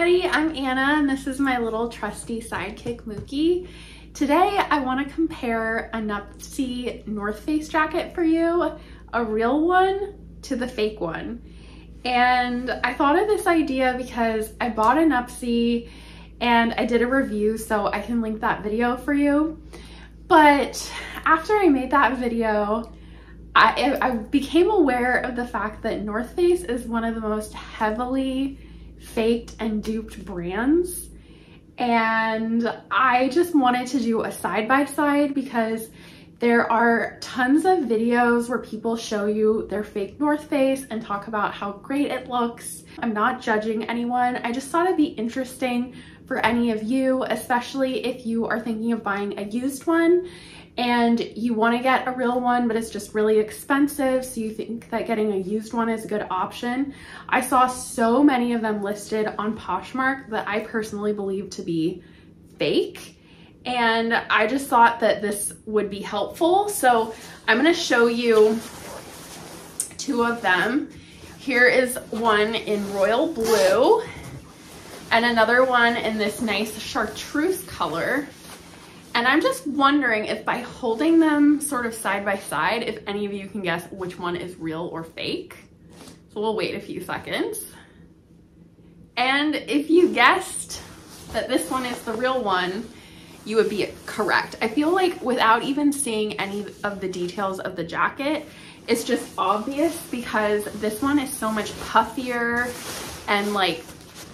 everybody, I'm Anna and this is my little trusty sidekick Mookie. Today I want to compare a Nuptse North Face jacket for you, a real one to the fake one. And I thought of this idea because I bought a Nuptse and I did a review, so I can link that video for you. But after I made that video, I became aware of the fact that North Face is one of the most heavily faked and duped brands, and I just wanted to do a side-by-side because there are tons of videos where people show you their fake North Face and talk about how great it looks. I'm not judging anyone. I just thought it'd be interesting for any of you, especially if you are thinking of buying a used one and you want to get a real one, but it's just really expensive, so you think that getting a used one is a good option. I saw so many of them listed on Poshmark that I personally believe to be fake, and I just thought that this would be helpful. So I'm going to show you two of them. Here is one in royal blue and another one in this nice chartreuse color. And I'm just wondering if by holding them sort of side by side, if any of you can guess which one is real or fake. So we'll wait a few seconds. And if you guessed that this one is the real one, you would be correct. I feel like without even seeing any of the details of the jacket, it's just obvious because this one is so much puffier and like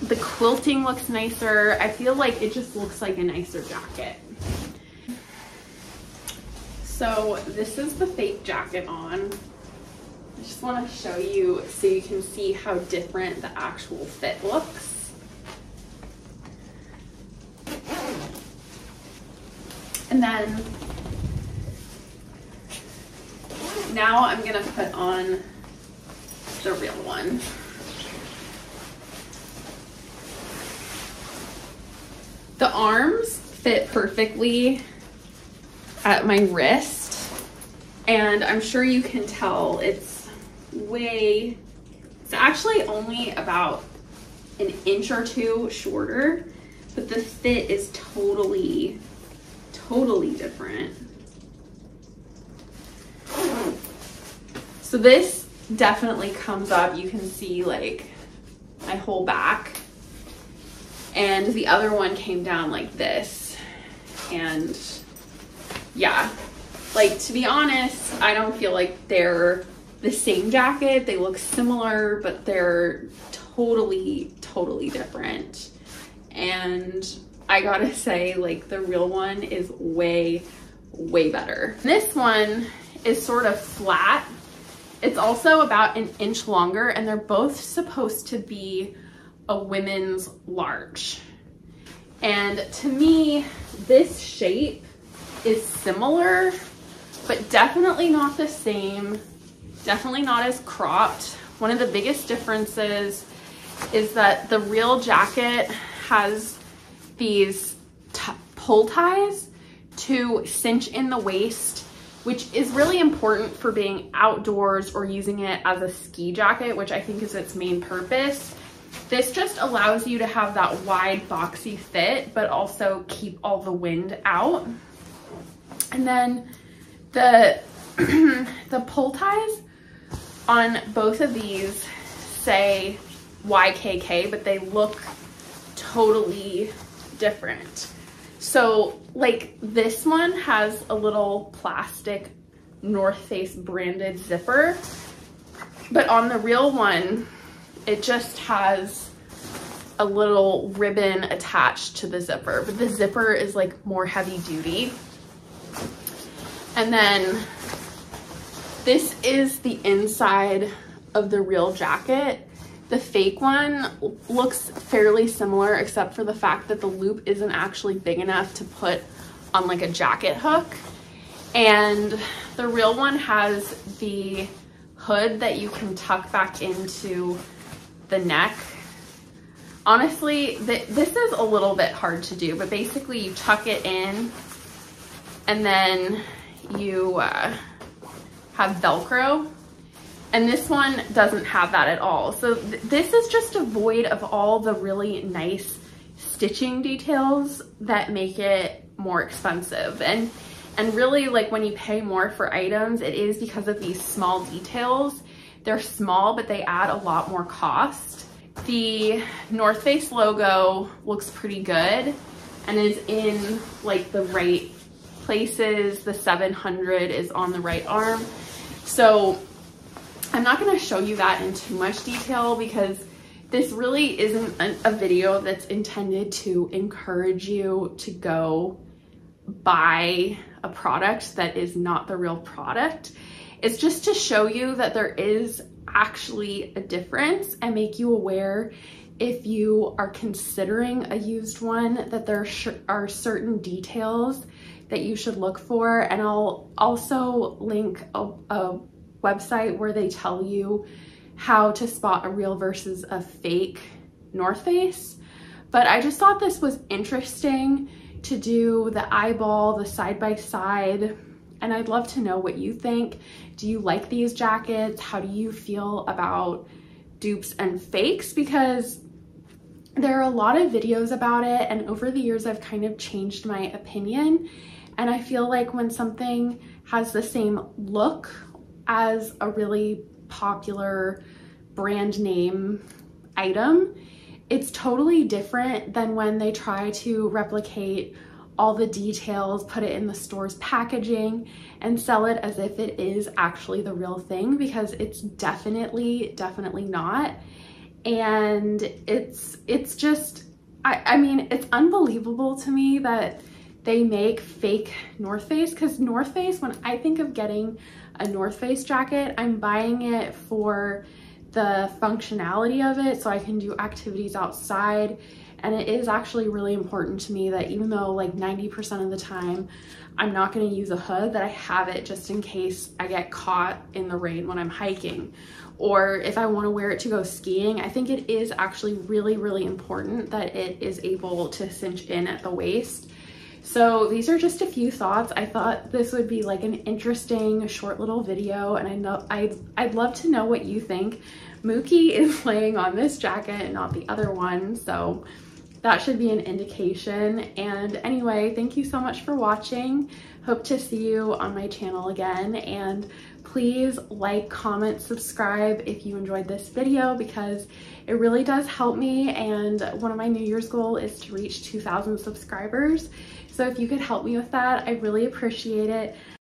the quilting looks nicer. I feel like it just looks like a nicer jacket. So this is the fake jacket on. I just want to show you so you can see how different the actual fit looks. And then now I'm gonna put on the real one. The arms fit perfectly at my wrist, and I'm sure you can tell it's actually only about an inch or two shorter, but the fit is totally different. So this definitely comes up. You can see like my whole back, and the other one came down like this. And yeah, like to be honest, I don't feel like they're the same jacket. They look similar, but they're totally different. And I gotta say, like, the real one is way better. This one is sort of flat. It's also about an inch longer, and they're both supposed to be a women's large. And to me, this shape is similar, but definitely not the same, definitely not as cropped. One of the biggest differences is that the real jacket has these pull ties to cinch in the waist, which is really important for being outdoors or using it as a ski jacket, which I think is its main purpose. This just allows you to have that wide, boxy fit, but also keep all the wind out. And then the, the pull ties on both of these say YKK, but they look totally different. So like this one has a little plastic North Face branded zipper, but on the real one it just has a little ribbon attached to the zipper, but the zipper is like more heavy duty. And then this is the inside of the real jacket. The fake one looks fairly similar, except for the fact that the loop isn't actually big enough to put on like a jacket hook. And the real one has the hood that you can tuck back into the neck. Honestly, this is a little bit hard to do, but basically you tuck it in and then you have Velcro. And this one doesn't have that at all. So this is just void of all the really nice stitching details that make it more expensive. And really, like, when you pay more for items, it is because of these small details. They're small, but they add a lot more cost. The North Face logo looks pretty good and is in, like, the right places. The 700 is on the right arm. So I'm not going to show you that in too much detail because this really isn't a video that's intended to encourage you to go buy a product that is not the real product. It's just to show you that there is actually a difference and make you aware, if you are considering a used one, that there are certain details that you should look for. And I'll also link a website where they tell you how to spot a real versus a fake North Face. But I just thought this was interesting to do the eyeball, the side-by-side, and I'd love to know what you think. Do you like these jackets? How do you feel about dupes and fakes? Because there are a lot of videos about it, and over the years I've kind of changed my opinion, and I feel like when something has the same look as a really popular brand name item, it's totally different than when they try to replicate all the details, put it in the store's packaging, and sell it as if it is actually the real thing, because it's definitely not. And it's just, I mean, it's unbelievable to me that they make fake North Face, because North Face, when I think of getting a North Face jacket, I'm buying it for the functionality of it, so I can do activities outside. And it is actually really important to me that, even though like 90% of the time I'm not going to use a hood, that I have it just in case I get caught in the rain when I'm hiking, or if I want to wear it to go skiing. I think it is actually really important that it is able to cinch in at the waist. So these are just a few thoughts. I thought this would be like an interesting short little video, and I know I'd love to know what you think. Mookie is laying on this jacket and not the other one, so that should be an indication. And anyway, thank you so much for watching. Hope to see you on my channel again, and please like, comment, subscribe if you enjoyed this video, because it really does help me. And one of my New Year's goals is to reach 2,000 subscribers. So if you could help me with that, I really appreciate it.